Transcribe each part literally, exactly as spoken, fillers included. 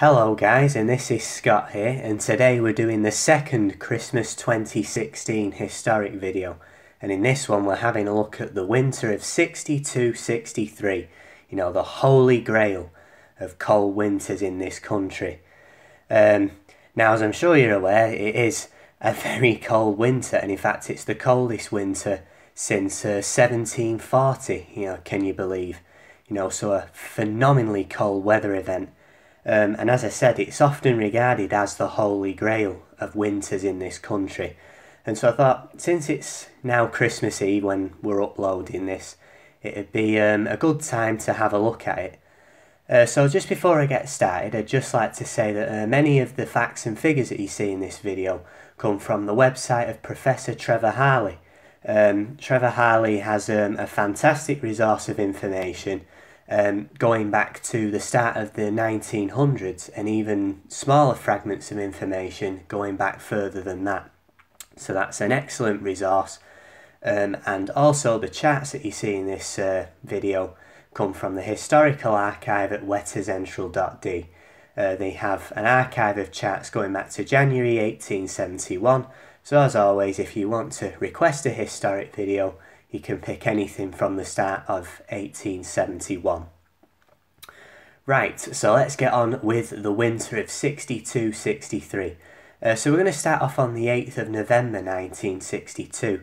Hello guys, and this is Scott here, and today we're doing the second Christmas twenty sixteen historic video, and in this one we're having a look at the winter of sixty-two sixty-three, you know, the holy grail of cold winters in this country. Um, now, as I'm sure you're aware, it is a very cold winter, and in fact it's the coldest winter since uh, seventeen forty, you know, can you believe? You know, so a phenomenally cold weather event. Um, and as I said, it's often regarded as the holy grail of winters in this country. And so I thought, since it's now Christmas Eve when we're uploading this, it'd be um, a good time to have a look at it. Uh, so just before I get started, I'd just like to say that uh, many of the facts and figures that you see in this video come from the website of Professor Trevor Harley. Um, Trevor Harley has um, a fantastic resource of information Um, going back to the start of the nineteen hundreds, and even smaller fragments of information going back further than that. So that's an excellent resource, um, and also the charts that you see in this uh, video come from the historical archive at wetter zentrale dot d e. Uh, they have an archive of charts going back to January eighteen seventy-one, so as always, if you want to request a historic video, you can pick anything from the start of eighteen seventy-one. Right, so let's get on with the winter of sixty-two sixty-three. Uh, so we're going to start off on the eighth of November nineteen sixty-two,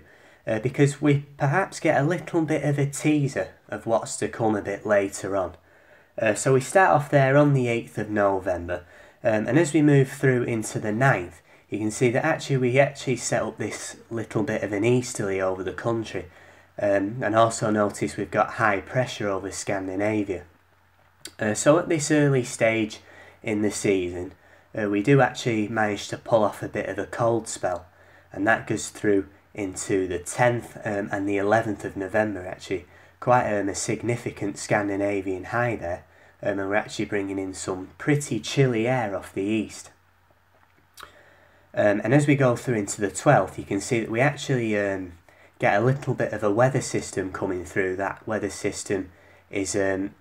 uh, because we perhaps get a little bit of a teaser of what's to come a bit later on. Uh, so we start off there on the eighth of November, um, and as we move through into the ninth, you can see that actually we actually set up this little bit of an easterly over the country. Um, and also notice we've got high pressure over Scandinavia. Uh, so at this early stage in the season, uh, we do actually manage to pull off a bit of a cold spell, and that goes through into the tenth um, and the eleventh of November actually. Quite um, a significant Scandinavian high there, um, and we're actually bringing in some pretty chilly air off the east. Um, and as we go through into the twelfth, you can see that we actually um, get a little bit of a weather system coming through. That weather system is um,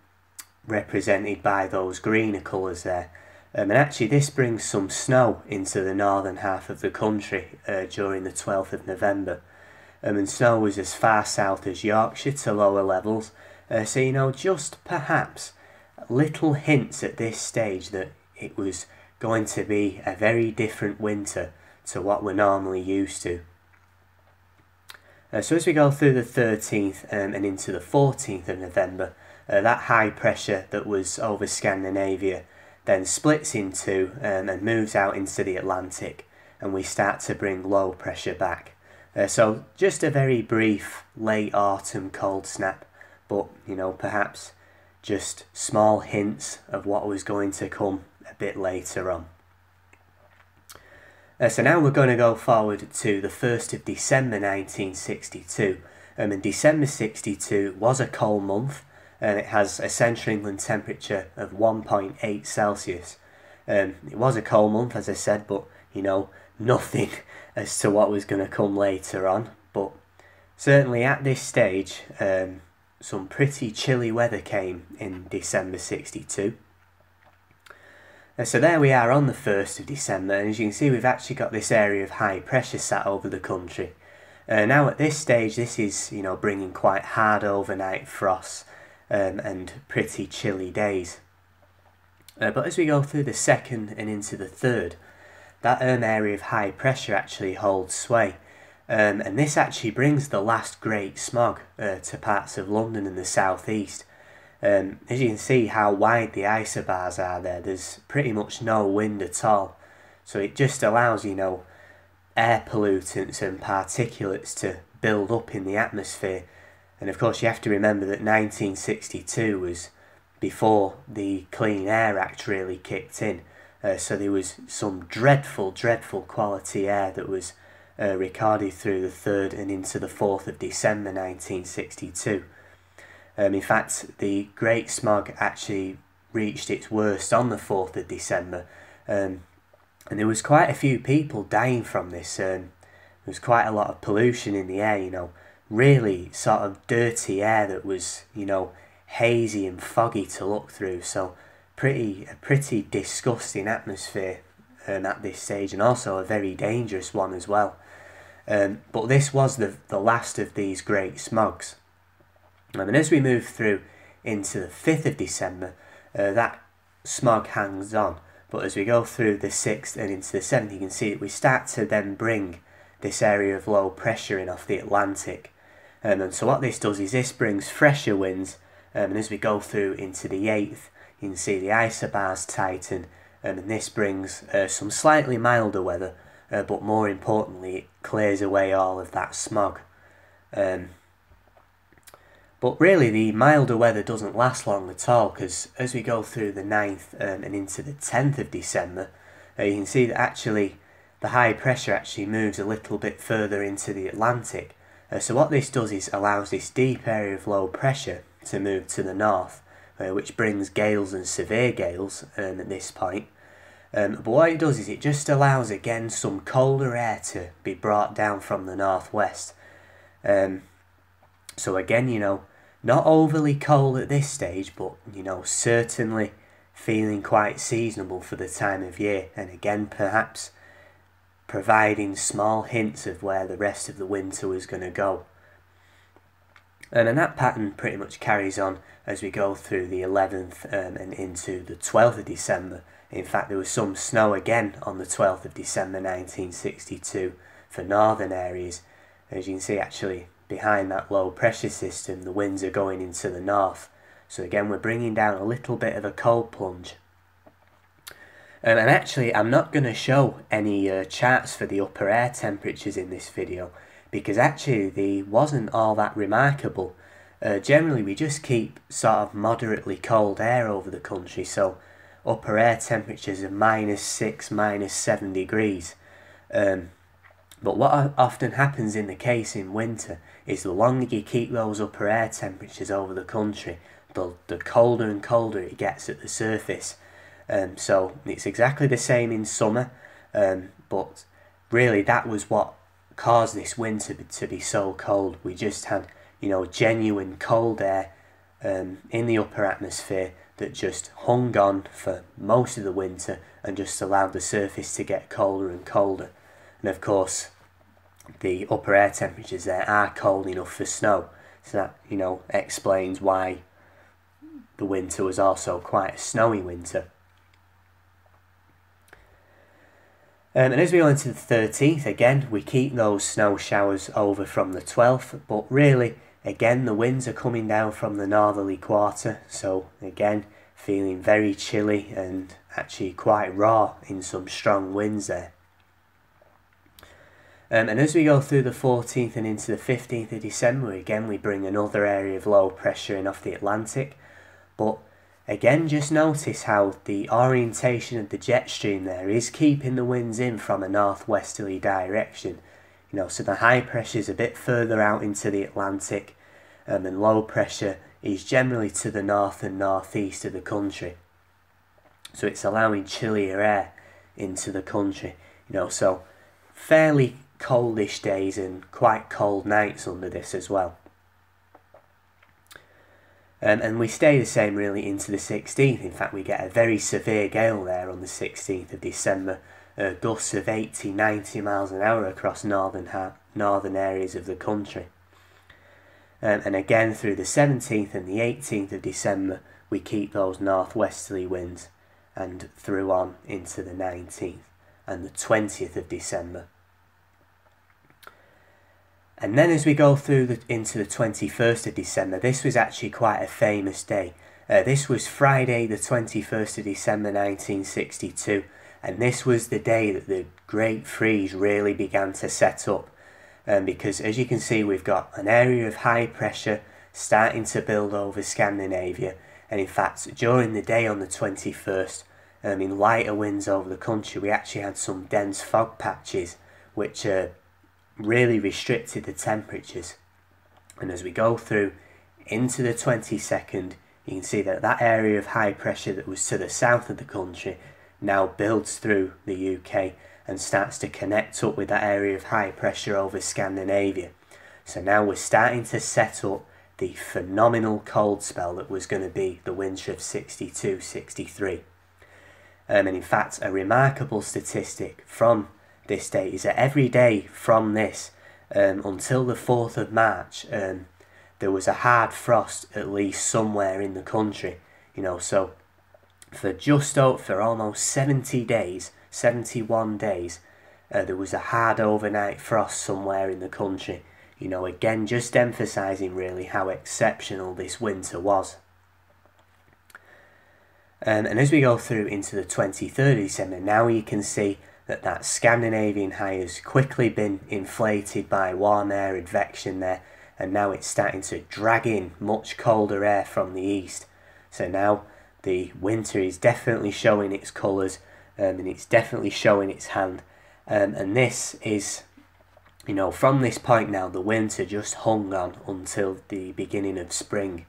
represented by those greener colours there. Um, and actually this brings some snow into the northern half of the country uh, during the twelfth of November. Um, and snow was as far south as Yorkshire to lower levels. Uh, so, you know, just perhaps little hints at this stage that it was going to be a very different winter to what we're normally used to. Uh, so as we go through the thirteenth um, and into the fourteenth of November, uh, that high pressure that was over Scandinavia then splits in two um, and moves out into the Atlantic, and we start to bring low pressure back. Uh, so just a very brief late autumn cold snap, but you know, perhaps just small hints of what was going to come a bit later on. Uh, so now we're going to go forward to the first of December nineteen sixty-two. Um, and December sixty-two was a cold month, and it has a central England temperature of one point eight Celsius. Um, it was a cold month, as I said, but you know, nothing as to what was going to come later on. But certainly at this stage, um, some pretty chilly weather came in December sixty-two. Uh, so there we are on the first of December, and as you can see, we've actually got this area of high pressure sat over the country. Uh, now at this stage, this is, you know, bringing quite hard overnight frosts um, and pretty chilly days. Uh, but as we go through the second and into the third, that um, area of high pressure actually holds sway. Um, and this actually brings the last great smog uh, to parts of London and the southeast. Um, as you can see how wide the isobars are there, there's pretty much no wind at all. So it just allows, you know, air pollutants and particulates to build up in the atmosphere. And of course you have to remember that nineteen sixty-two was before the Clean Air Act really kicked in. Uh, so there was some dreadful, dreadful quality air that was uh, recorded through the third and into the fourth of December nineteen sixty-two. Um, in fact, the Great Smog actually reached its worst on the fourth of December, um, and there was quite a few people dying from this. Um, there was quite a lot of pollution in the air, you know, really sort of dirty air that was, you know, hazy and foggy to look through. So pretty a pretty disgusting atmosphere um, at this stage, and also a very dangerous one as well. Um, but this was the, the last of these great smogs. I mean, as we move through into the fifth of December, uh, that smog hangs on. But as we go through the sixth and into the seventh, you can see that we start to then bring this area of low pressure in off the Atlantic. Um, and so what this does is this brings fresher winds, um, and as we go through into the eighth, you can see the isobars tighten, um, and this brings uh, some slightly milder weather, uh, but more importantly, it clears away all of that smog. Um, But really the milder weather doesn't last long at all, because as we go through the ninth um, and into the tenth of December, uh, you can see that actually the high pressure actually moves a little bit further into the Atlantic. Uh, so what this does is allows this deep area of low pressure to move to the north, uh, which brings gales and severe gales um, at this point. Um, but what it does is it just allows again some colder air to be brought down from the northwest. Um, so again, you know, not overly cold at this stage, but, you know, certainly feeling quite seasonable for the time of year. And again, perhaps providing small hints of where the rest of the winter was going to go. And then that pattern pretty much carries on as we go through the eleventh um, and into the twelfth of December. In fact, there was some snow again on the twelfth of December nineteen sixty-two for northern areas. As you can see, actually, behind that low pressure system, the winds are going into the north. So again, we're bringing down a little bit of a cold plunge. Um, and actually, I'm not going to show any uh, charts for the upper air temperatures in this video, because actually they wasn't all that remarkable. Uh, generally, we just keep sort of moderately cold air over the country, so upper air temperatures of minus six, minus seven degrees. Um, But what often happens in the case in winter is the longer you keep those upper air temperatures over the country, the, the colder and colder it gets at the surface. Um, so it's exactly the same in summer, um, but really that was what caused this winter to be so cold. We just had, you know, genuine cold air um, in the upper atmosphere that just hung on for most of the winter and just allowed the surface to get colder and colder. And of course, the upper air temperatures there are cold enough for snow, so that, you know, explains why the winter was also quite a snowy winter. Um, and as we go into the thirteenth, again we keep those snow showers over from the twelfth, but really again the winds are coming down from the northerly quarter, so again feeling very chilly and actually quite raw in some strong winds there. Um, and as we go through the fourteenth and into the fifteenth of December, again we bring another area of low pressure in off the Atlantic. But again, just notice how the orientation of the jet stream there is keeping the winds in from a northwesterly direction. You know, so the high pressure is a bit further out into the Atlantic, um, and low pressure is generally to the north and northeast of the country. So it's allowing chillier air into the country. You know, so fairly coldish days and quite cold nights under this as well. Um, and we stay the same really into the sixteenth. In fact, we get a very severe gale there on the sixteenth of December, uh, gusts of eighty, ninety miles an hour across northern ha northern areas of the country. Um, and again through the seventeenth and the eighteenth of December, we keep those northwesterly winds, and through on into the nineteenth and the twentieth of December. And then as we go through the, into the twenty-first of December, this was actually quite a famous day. Uh, this was Friday the twenty-first of December nineteen sixty-two, and this was the day that the Great Freeze really began to set up. Um, because as you can see, we've got an area of high pressure starting to build over Scandinavia, and in fact during the day on the twenty-first, um, in lighter winds over the country, we actually had some dense fog patches which uh, really restricted the temperatures. And as we go through into the twenty-second, you can see that that area of high pressure that was to the south of the country now builds through the U K and starts to connect up with that area of high pressure over Scandinavia. So now we're starting to set up the phenomenal cold spell that was going to be the winter of sixty-two sixty-three. Um, and in fact, a remarkable statistic from this date is that every day from this um, until the fourth of March, um, there was a hard frost at least somewhere in the country. You know, so for just out for almost seventy days, seventy-one days, uh, there was a hard overnight frost somewhere in the country. You know, again, just emphasising really how exceptional this winter was. Um, and as we go through into the twenty-third of December, now you can see that that Scandinavian high has quickly been inflated by warm air advection there, and now it's starting to drag in much colder air from the east. So now the winter is definitely showing its colours, um, and it's definitely showing its hand. Um, and this is, you know, from this point now, the winter just hung on until the beginning of spring.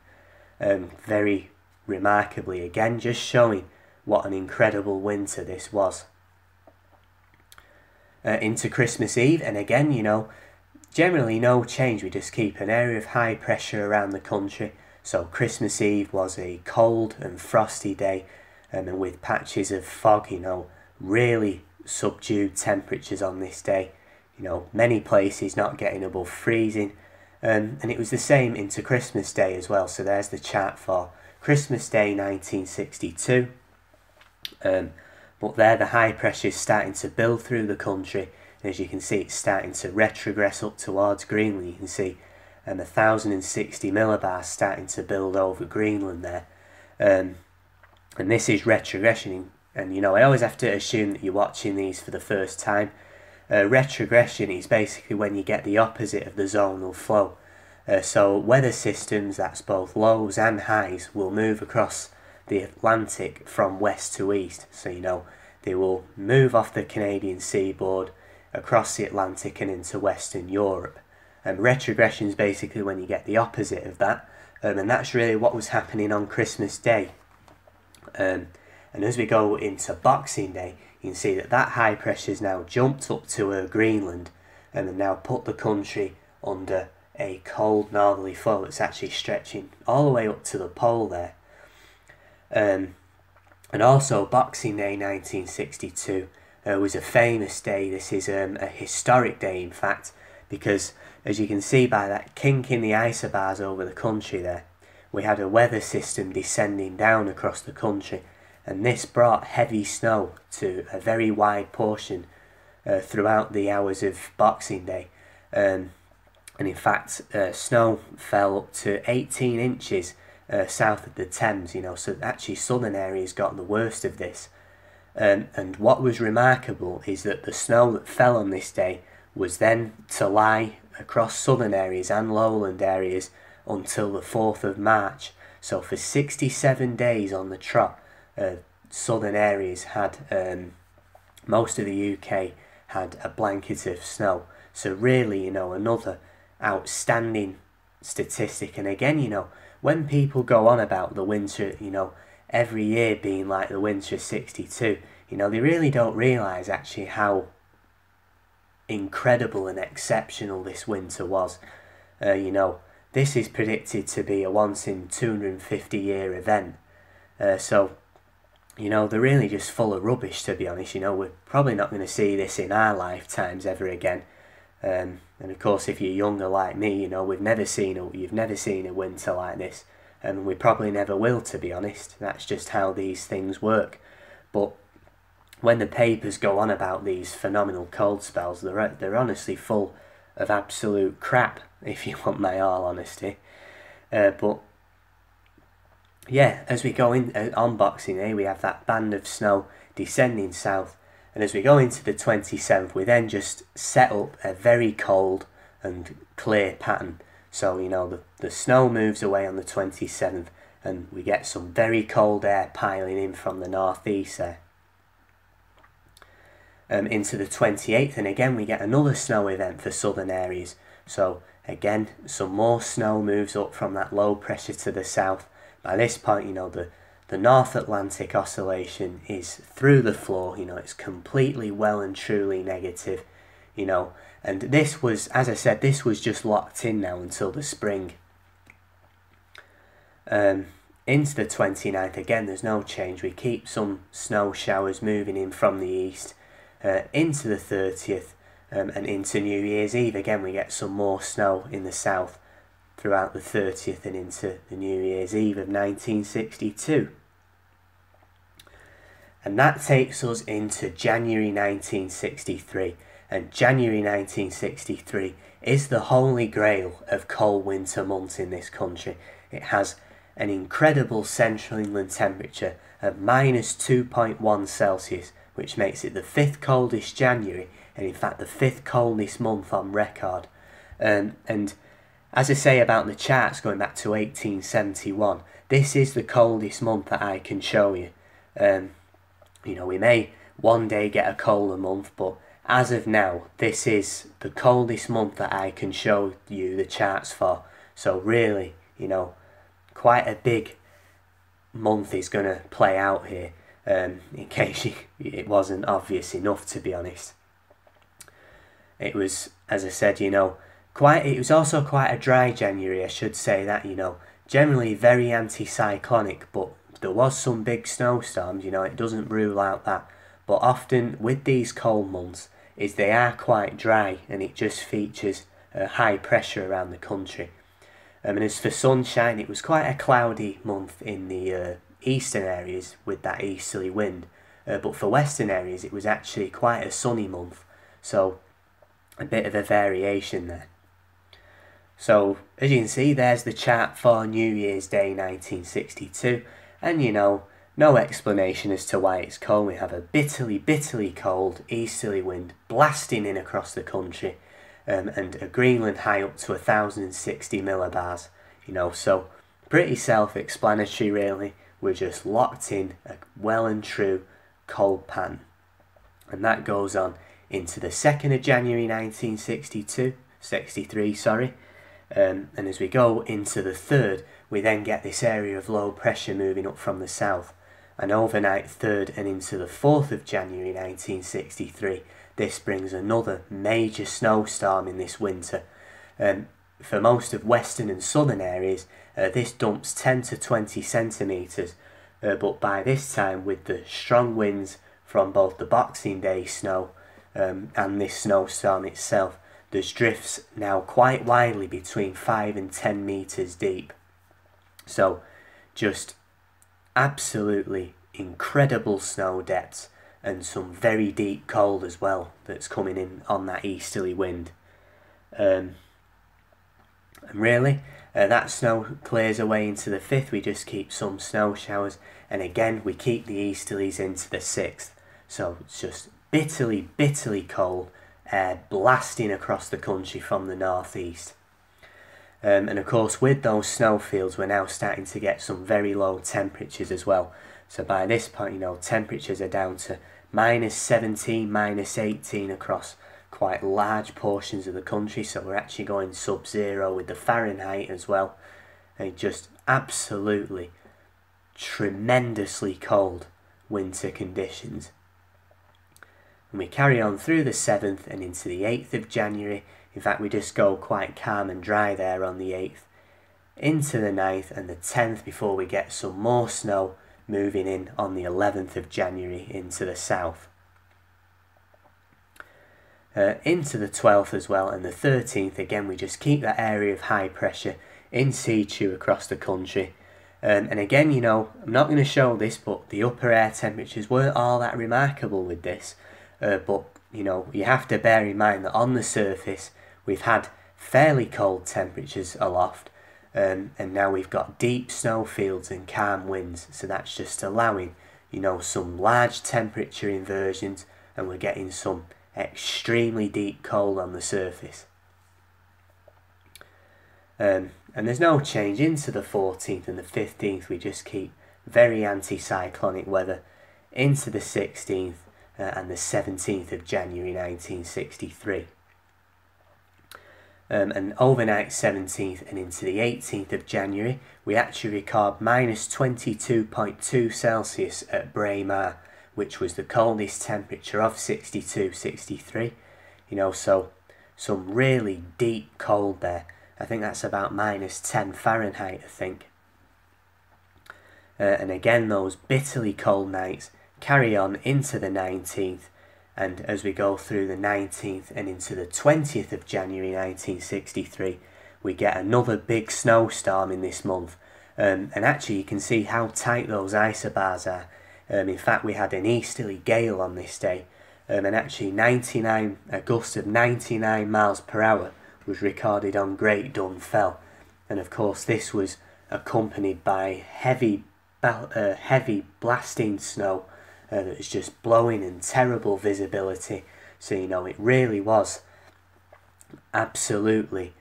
Um, very remarkably, again, just showing what an incredible winter this was. Uh, into Christmas Eve, and again, you know, generally no change. We just keep an area of high pressure around the country. So Christmas Eve was a cold and frosty day, um, and with patches of fog, you know, really subdued temperatures on this day. You know, many places not getting above freezing. Um, and it was the same into Christmas Day as well. So there's the chart for Christmas Day nineteen sixty-two. Um, but there the high pressure is starting to build through the country. And as you can see, it's starting to retrogress up towards Greenland. You can see um, one thousand sixty millibars starting to build over Greenland there. Um, and this is retrogression. And, you know, I always have to assume that you're watching these for the first time. Uh, retrogression is basically when you get the opposite of the zonal flow. Uh, so weather systems, that's both lows and highs, will move across the Atlantic from west to east. So, you know, they will move off the Canadian seaboard across the Atlantic and into Western Europe. And retrogression is basically when you get the opposite of that. Um, and that's really what was happening on Christmas Day. Um, and as we go into Boxing Day, you can see that that high pressure's now jumped up to uh, Greenland and then now put the country under a cold northerly flow that's actually stretching all the way up to the pole there. Um, and also Boxing Day nineteen sixty-two uh, was a famous day. This is um, a historic day, in fact, because as you can see by that kink in the isobars over the country there, we had a weather system descending down across the country. And this brought heavy snow to a very wide portion uh, throughout the hours of Boxing Day. Um, and in fact, uh, snow fell up to eighteen inches uh, south of the Thames, you know, so actually southern areas got the worst of this. Um, and what was remarkable is that the snow that fell on this day was then to lie across southern areas and lowland areas until the fourth of March. So for sixty-seven days on the trot, Uh, southern areas had, um, most of the U K had a blanket of snow. So really, you know, another outstanding statistic. And again, you know, when people go on about the winter, you know, every year being like the winter sixty-two, you know, they really don't realise actually how incredible and exceptional this winter was. Uh, you know, this is predicted to be a once in two hundred fifty year event. Uh, so, you know, they're really just full of rubbish, to be honest. You know, we're probably not going to see this in our lifetimes ever again. Um, and of course, if you're younger like me, you know, we've never seen a, you've never seen a winter like this. And we probably never will, to be honest. That's just how these things work. But when the papers go on about these phenomenal cold spells, they're, they're honestly full of absolute crap, if you want my all honesty. Uh, but... yeah, as we go in uh, on Boxing Day, we have that band of snow descending south, and as we go into the twenty-seventh, we then just set up a very cold and clear pattern. So, you know, the, the snow moves away on the twenty-seventh, and we get some very cold air piling in from the northeast there. Um, into the twenty-eighth, and again, we get another snow event for southern areas. So, again, some more snow moves up from that low pressure to the south. By this point, you know, the, the North Atlantic oscillation is through the floor. You know, it's completely well and truly negative, you know. And this was, as I said, this was just locked in now until the spring. Um, into the twenty-ninth, again, there's no change. We keep some snow showers moving in from the east uh, into the thirtieth, um, and into New Year's Eve. Again, we get some more snow in the south throughout the thirtieth and into the New Year's Eve of nineteen sixty-two. And that takes us into January nineteen sixty-three. And January nineteen sixty-three is the holy grail of cold winter months in this country. It has an incredible central England temperature of minus two point one Celsius, which makes it the fifth coldest January, and in fact the fifth coldest month on record. Um, and as I say about the charts going back to eighteen seventy-one, this is the coldest month that I can show you. Um, you know, we may one day get a colder month, but as of now, this is the coldest month that I can show you the charts for. So really, you know, quite a big month is going to play out here, um, in case you, it wasn't obvious enough, to be honest. It was, as I said, you know, quite. It was also quite a dry January, I should say that, you know, generally very anti-cyclonic, but there was some big snowstorms, you know, it doesn't rule out that. But often with these cold months, is they are quite dry, and it just features uh, high pressure around the country. Um, and as for sunshine, it was quite a cloudy month in the uh, eastern areas with that easterly wind. Uh, but for western areas, it was actually quite a sunny month. So a bit of a variation there. So as you can see, there's the chart for New Year's Day nineteen sixty-two. And you know, no explanation as to why it's cold. We have a bitterly, bitterly cold easterly wind blasting in across the country. Um, and a Greenland high up to one thousand sixty millibars, you know, so pretty self-explanatory really. We're just locked in a well and true cold pattern. And that goes on into the second of January nineteen sixty-two, sixty-three, sorry. Um, and as we go into the third, we then get this area of low pressure moving up from the south. And overnight third and into the fourth of January nineteen sixty-three, this brings another major snowstorm in this winter. Um, for most of western and southern areas, uh, this dumps ten to twenty centimetres, uh, but by this time, with the strong winds from both the Boxing Day snow um, and this snowstorm itself, there's drifts now quite widely between five and ten metres deep. So just absolutely incredible snow depths, and some very deep cold as well that's coming in on that easterly wind. Um, and really, uh, that snow clears away into the fifth. We just keep some snow showers, and again we keep the easterlies into the sixth. So it's just bitterly, bitterly cold air blasting across the country from the northeast. Um, and of course, with those snowfields, we're now starting to get some very low temperatures as well. So by this point, you know, temperatures are down to minus seventeen, minus eighteen across quite large portions of the country. So we're actually going sub-zero with the Fahrenheit as well. And just absolutely tremendously cold winter conditions. And we carry on through the seventh and into the eighth of January. In fact, we just go quite calm and dry there on the eighth. Into the ninth and the tenth before we get some more snow moving in on the eleventh of January into the south. Uh, into the twelfth as well, and the thirteenth, again we just keep that area of high pressure in situ across the country. Um, and again, you know, I'm not going to show this, but the upper air temperatures weren't all that remarkable with this. Uh, but, you know, you have to bear in mind that on the surface we've had fairly cold temperatures aloft. Um, and now we've got deep snowfields and calm winds, so that's just allowing, you know, some large temperature inversions, and we're getting some extremely deep cold on the surface. Um, and there's no change into the fourteenth and the fifteenth, we just keep very anti-cyclonic weather into the sixteenth uh, and the seventeenth of January nineteen sixty-three. Um, and overnight seventeenth and into the eighteenth of January, we actually record minus twenty-two point two Celsius at Braemar, which was the coldest temperature of sixty-two sixty-three. You know, so some really deep cold there. I think that's about minus ten Fahrenheit, I think. uh, and again those bitterly cold nights carry on into the nineteenth, and as we go through the nineteenth and into the twentieth of January nineteen sixty-three, we get another big snowstorm in this month, um, and actually you can see how tight those isobars are. Um, in fact, we had an easterly gale on this day, um, and actually ninety-nine a gust of ninety-nine miles per hour was recorded on Great Dunfell, and of course this was accompanied by heavy, uh, heavy blasting snow uh, that was just blowing and terrible visibility. So you know, it really was absolutely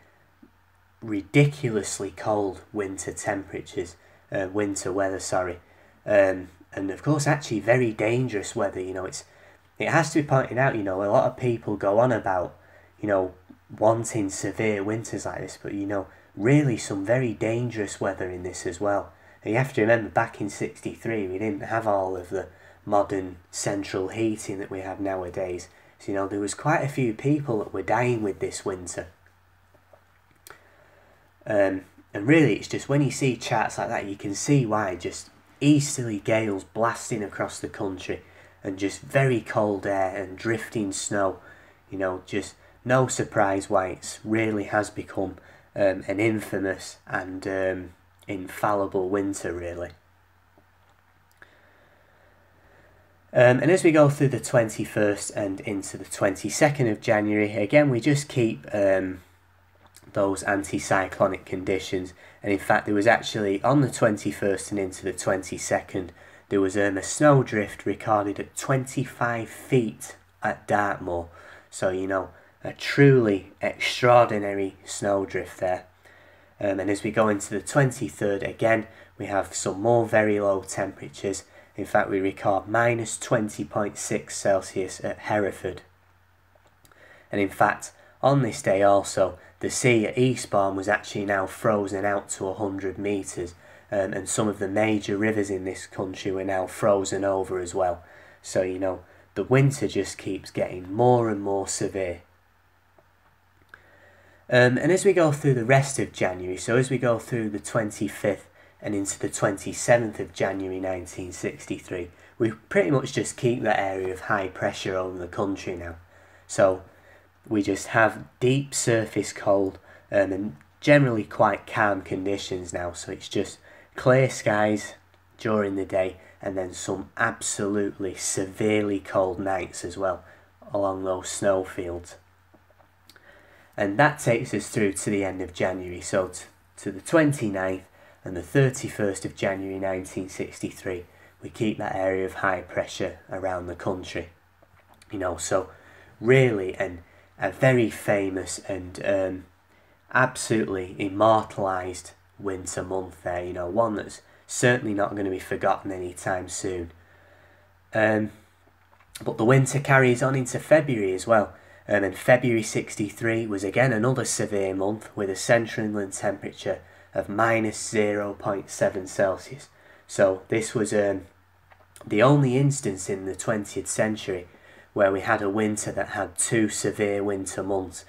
ridiculously cold winter temperatures, uh, winter weather, sorry. Um, and of course actually very dangerous weather. You know, it's it has to be pointed out, you know, a lot of people go on about, you know, wanting severe winters like this, but you know, really some very dangerous weather in this as well. And you have to remember, back in sixty-three we didn't have all of the modern central heating that we have nowadays, so you know, there was quite a few people that were dying with this winter. Um, and really it's just when you see charts like that you can see why, just easterly gales blasting across the country and just very cold air and drifting snow, you know, just no surprise why it really has become um, an infamous and um, infallible winter, really. Um, and as we go through the twenty-first and into the twenty-second of January, again we just keep um, those anticyclonic conditions. And in fact there was actually, on the twenty-first and into the twenty-second, there was um, a snow drift recorded at twenty-five feet at Dartmoor. So you know, a truly extraordinary snowdrift there. Um, and as we go into the twenty-third, again we have some more very low temperatures. In fact we record minus twenty point six Celsius at Hereford. And in fact on this day also the sea at Eastbourne was actually now frozen out to one hundred metres, um, and some of the major rivers in this country were now frozen over as well. So you know, the winter just keeps getting more and more severe. Um, and as we go through the rest of January, so as we go through the twenty-fifth and into the twenty-seventh of January nineteen sixty-three, we pretty much just keep that area of high pressure over the country now. So we just have deep surface cold um, and generally quite calm conditions now. So it's just clear skies during the day and then some absolutely severely cold nights as well along those snowfields. And that takes us through to the end of January, so to the twenty-ninth and the thirty-first of January nineteen sixty-three, we keep that area of high pressure around the country. You know, so really an, a very famous and um, absolutely immortalised winter month there, you know, one that's certainly not going to be forgotten anytime soon. Um, but the winter carries on into February as well. Um, and February sixty-three was again another severe month with a central inland temperature of minus zero point seven Celsius. So this was um, the only instance in the twentieth century where we had a winter that had two severe winter months.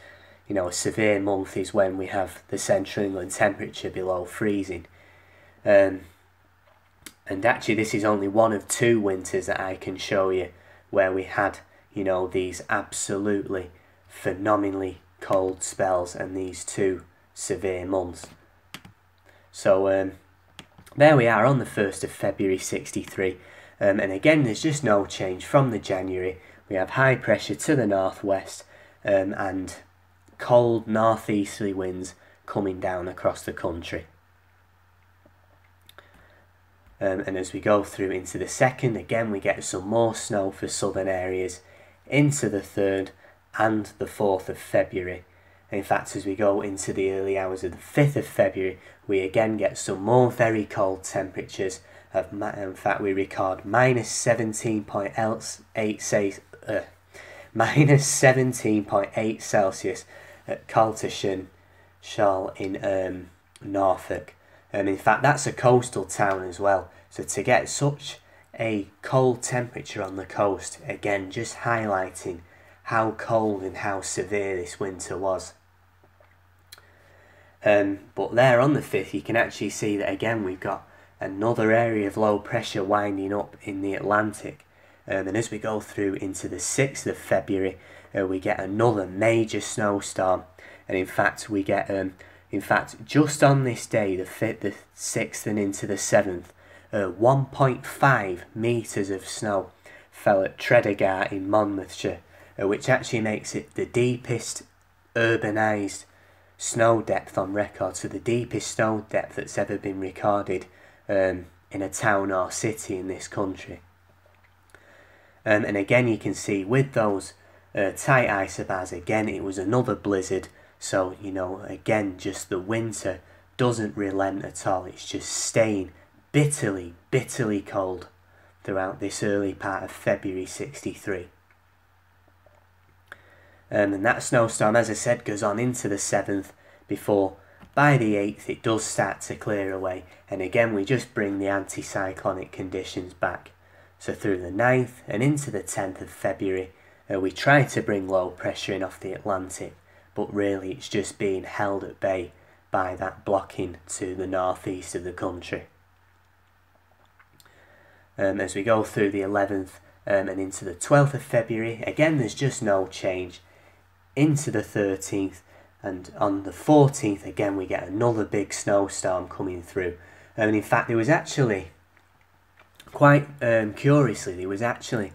You know, a severe month is when we have the central inland temperature below freezing. Um, and actually this is only one of two winters that I can show you where we had, you know, these absolutely phenomenally cold spells and these two severe months. So um, there we are on the first of February sixty-three, um, and again there's just no change from the January. We have high pressure to the northwest um, and cold northeasterly winds coming down across the country. Um, and as we go through into the second, again we get some more snow for southern areas into the third and the fourth of February. In fact, as we go into the early hours of the fifth of February, we again get some more very cold temperatures. Of, in fact, we record minus seventeen point eight uh, minus seventeen point eight Celsius at Coltersham Shoal in um, Norfolk. And in fact, that's a coastal town as well. So to get such a cold temperature on the coast, again just highlighting how cold and how severe this winter was. Um, but there on the fifth you can actually see that again we've got another area of low pressure winding up in the Atlantic. Um, and as we go through into the sixth of February, uh, we get another major snowstorm. And in fact, we get, um, in fact, just on this day, the fifth, the sixth, and into the seventh, uh, one point five metres of snow fell at Tredegar in Monmouthshire, uh, which actually makes it the deepest urbanised snow depth on record. So the deepest snow depth that's ever been recorded um, in a town or city in this country. Um, and again, you can see with those uh, tight isobars, again, it was another blizzard. So, you know, again, just the winter doesn't relent at all. It's just staying bitterly, bitterly cold throughout this early part of February sixty-three. Um, and that snowstorm, as I said, goes on into the seventh before, by the eighth, it does start to clear away. And again, we just bring the anticyclonic conditions back. So through the ninth and into the tenth of February, uh, we try to bring low pressure in off the Atlantic, but really it's just being held at bay by that blocking to the northeast of the country. Um, as we go through the eleventh um, and into the twelfth of February, again there's just no change. Into the thirteenth, and on the fourteenth again we get another big snowstorm coming through. Um, and in fact there was actually, quite um, curiously, there was actually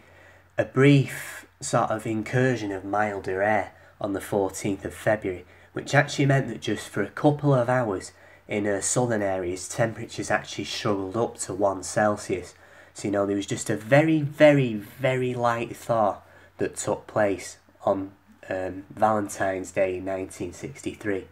a brief sort of incursion of milder air on the fourteenth of February, which actually meant that just for a couple of hours in uh, southern areas, temperatures actually struggled up to one Celsius. So, you know, there was just a very, very, very light thaw that took place on um, Valentine's Day in nineteen sixty-three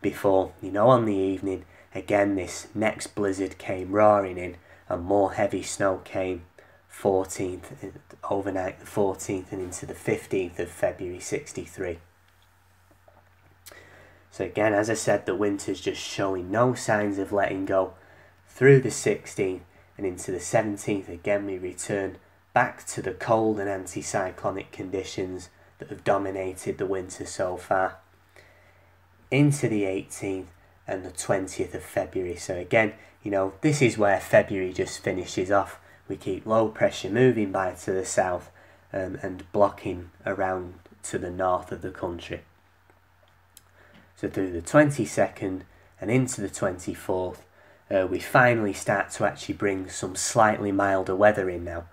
before, you know, on the evening, again, this next blizzard came roaring in and more heavy snow came fourteenth, overnight the fourteenth and into the fifteenth of February sixty-three. So again, as I said, the winter's just showing no signs of letting go. Through the sixteenth and into the seventeenth, again we return back to the cold and anticyclonic conditions that have dominated the winter so far. Into the eighteenth and the twentieth of February. So again, you know, this is where February just finishes off. We keep low pressure moving by to the south um, and blocking around to the north of the country. So through the twenty-second and into the twenty-fourth, uh, we finally start to actually bring some slightly milder weather in now.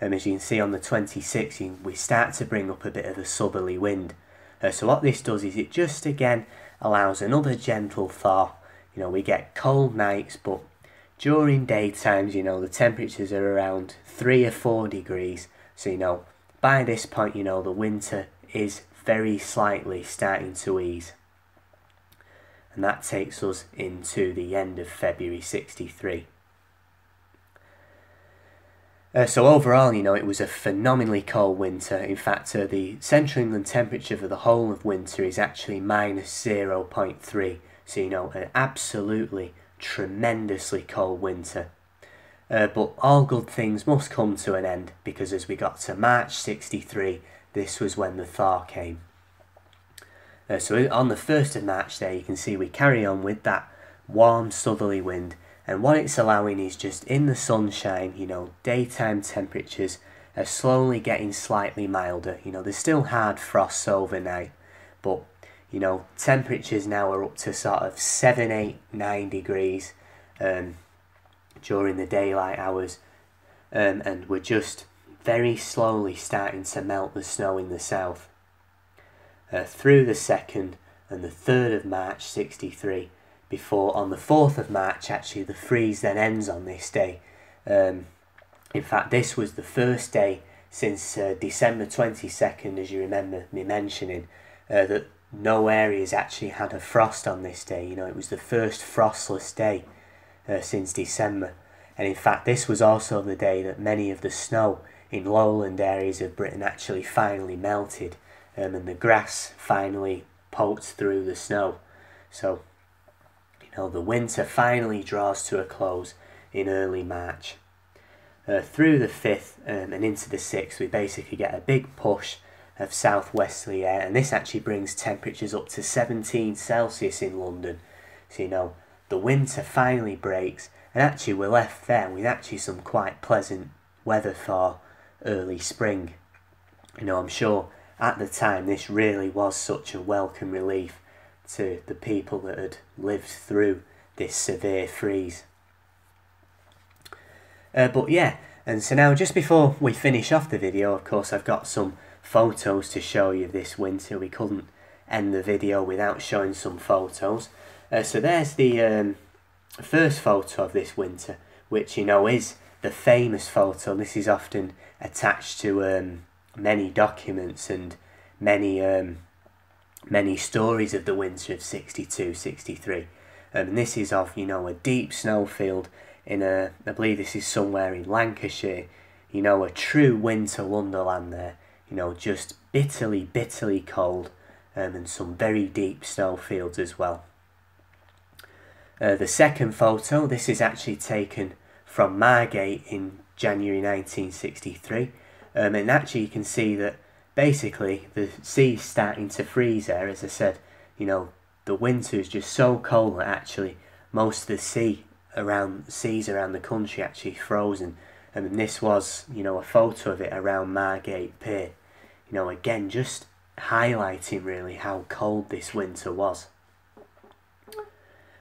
Um, as you can see on the twenty-sixth, we start to bring up a bit of a southerly wind. Uh, so what this does is it just again allows another gentle thaw. You know, we get cold nights, but during daytimes, you know, the temperatures are around three or four degrees. So, you know, by this point, you know, the winter is very slightly starting to ease. And that takes us into the end of February sixty-three. Uh, so overall, you know, it was a phenomenally cold winter. In fact, uh, the central England temperature for the whole of winter is actually minus zero point three. So, you know, an absolutely tremendously cold winter. Uh, but all good things must come to an end, because as we got to March sixty-three, this was when the thaw came. Uh, so on the first of March there, you can see we carry on with that warm southerly wind, and what it's allowing is just in the sunshine, you know, daytime temperatures are slowly getting slightly milder. You know, there's still hard frosts overnight, but, you know, temperatures now are up to sort of seven, eight, nine degrees um, during the daylight hours, um, and we're just very slowly starting to melt the snow in the south. Uh, through the second and the third of March sixty-three, before on the fourth of March actually the freeze then ends on this day. Um, in fact, this was the first day since uh, December twenty-second, as you remember me mentioning, uh, that no areas actually had a frost on this day. You know, it was the first frostless day uh, since December, and in fact this was also the day that many of the snow in lowland areas of Britain actually finally melted. Um, and the grass finally poked through the snow. So, you know, the winter finally draws to a close in early March. Uh, through the fifth um, and into the sixth, we basically get a big push of southwesterly air, and this actually brings temperatures up to seventeen Celsius in London. So, you know, the winter finally breaks, and actually we're left there with actually some quite pleasant weather for early spring. You know, I'm sure at the time this really was such a welcome relief to the people that had lived through this severe freeze. Uh, but yeah, and so now just before we finish off the video, of course I've got some photos to show you this winter. We couldn't end the video without showing some photos. Uh, so there's the um, first photo of this winter, which, you know, is the famous photo. This is often attached to um, many documents and many um, many stories of the winter of sixty-two sixty-three. Um, and this is of, you know, a deep snowfield in a, I believe this is somewhere in Lancashire. You know, a true winter wonderland there. You know, just bitterly, bitterly cold, um, and some very deep snowfields as well. Uh, the second photo, this is actually taken from Margate in January nineteen sixty-three, um, and actually you can see that basically the sea's starting to freeze there. As I said, you know, the winter is just so cold that actually most of the sea around, seas around the country actually frozen. And this was, you know, a photo of it around Margate Pier. You know, again, just highlighting really how cold this winter was.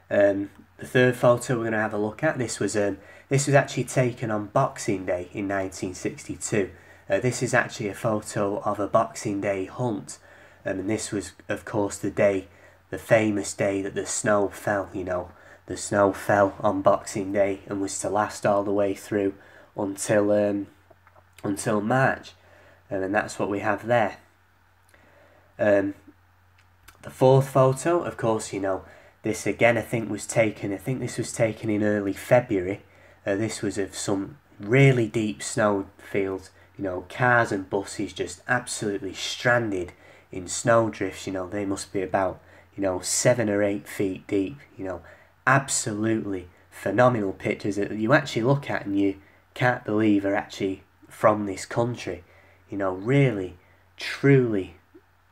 Um, the third photo we're going to have a look at, this was um, this was actually taken on Boxing Day in nineteen sixty-two. Uh, this is actually a photo of a Boxing Day hunt, um, and this was, of course, the day, the famous day that the snow fell. You know, the snow fell on Boxing Day and was to last all the way through until um, until March, um, and that's what we have there. Um, the fourth photo, of course, you know, this again I think was taken, I think this was taken in early February. Uh, this was of some really deep snow fields, you know, cars and buses just absolutely stranded in snow drifts. You know, they must be about, you know, seven or eight feet deep. You know, absolutely phenomenal pictures that you actually look at and you can't believe are actually from this country. You know, really, truly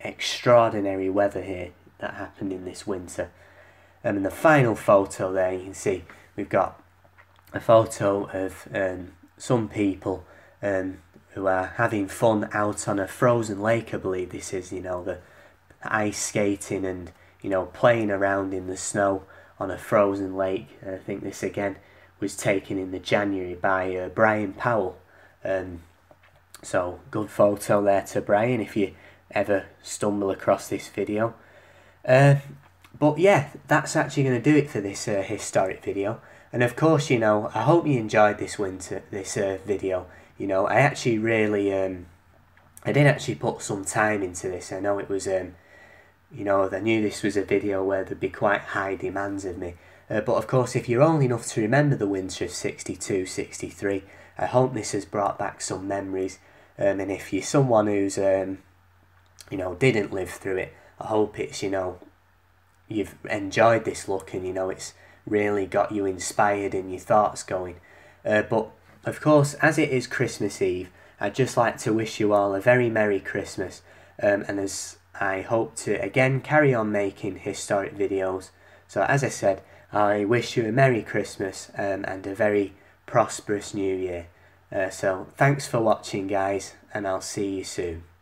extraordinary weather here that happened in this winter. Um, and the final photo there, you can see we've got a photo of um, some people um, who are having fun out on a frozen lake. I believe this is, you know, the ice skating and, you know, playing around in the snow on a frozen lake. And I think this again was taken in the January by uh, Brian Powell. Um, so good photo there to Brian if you ever stumble across this video. Uh, but yeah, that's actually going to do it for this uh, historic video. And of course, you know, I hope you enjoyed this winter, this uh, video. You know, I actually really, um, I did actually put some time into this. I know it was, um, you know, I knew this was a video where there'd be quite high demands of me. Uh, but of course, if you're old enough to remember the winter of sixty-two sixty-three, I hope this has brought back some memories. Um, and if you're someone who's, um, you know, didn't live through it, I hope it's, you know, you've enjoyed this look and, you know, it's really got you inspired and your thoughts going. Uh, but of course, as it is Christmas Eve, I'd just like to wish you all a very Merry Christmas. Um, and as I hope to again carry on making historic videos. So as I said, I wish you a Merry Christmas um, and a very prosperous New Year. Uh, so thanks for watching, guys, and I'll see you soon.